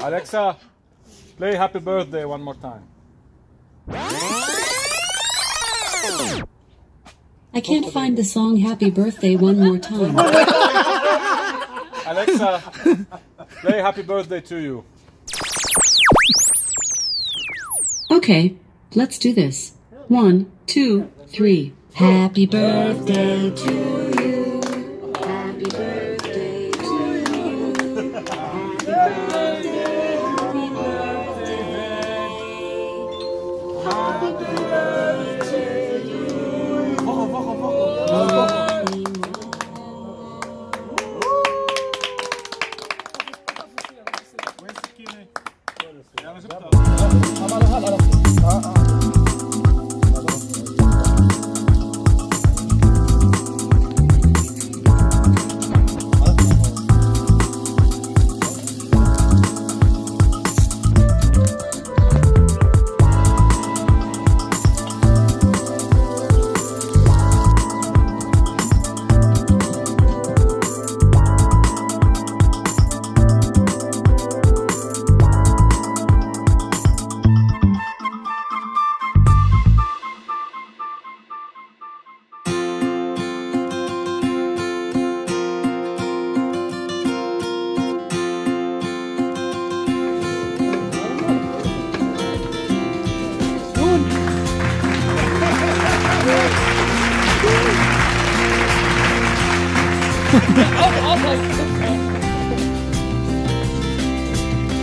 Alexa, play Happy Birthday one more time. I can't find the song Happy Birthday One More Time. Alexa, play Happy Birthday to You. Okay, let's do this. 1, 2, 3. Happy birthday to you. Happy birthday to you. Happy birthday, happy birthday to you.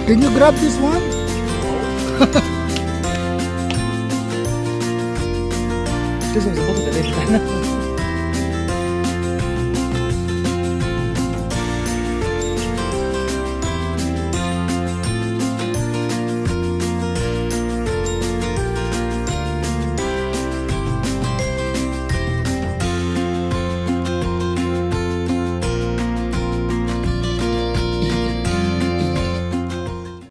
Can you grab this one? This one's a bottle of